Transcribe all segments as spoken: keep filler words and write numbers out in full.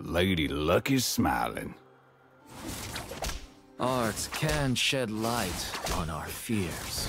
Lady Luck is smiling. Art can shed light on our fears.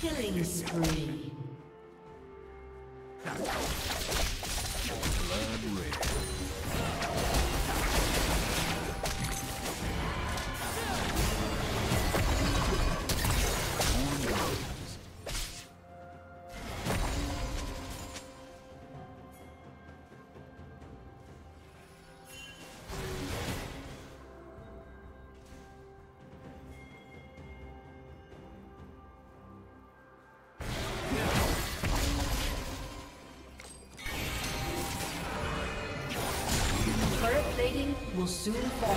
Killing spree. Yeah. will soon fall.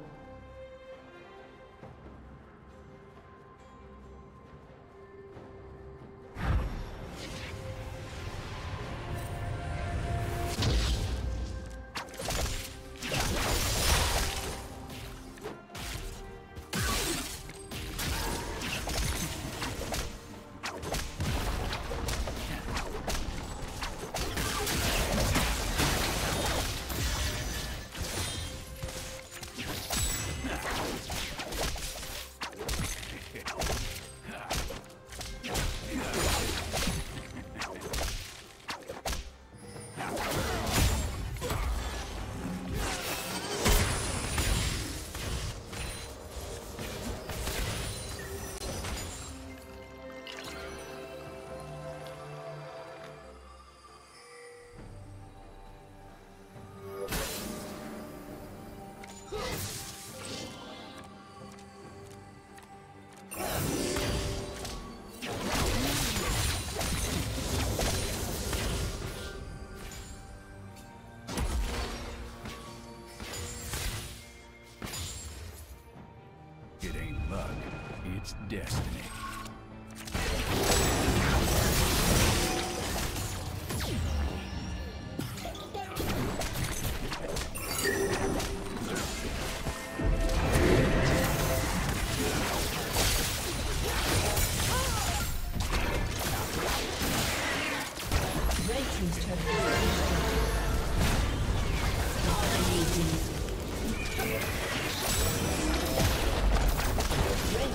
Destiny. Red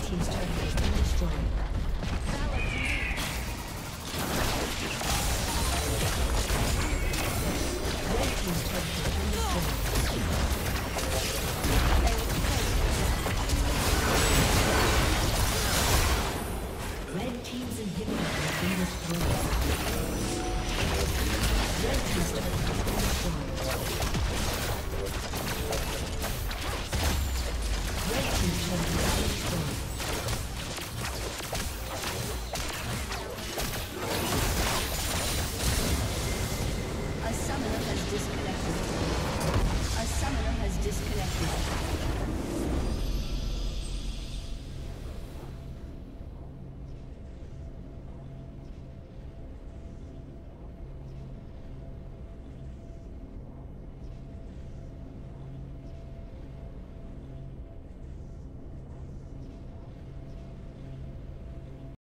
team's turret has been destroyed.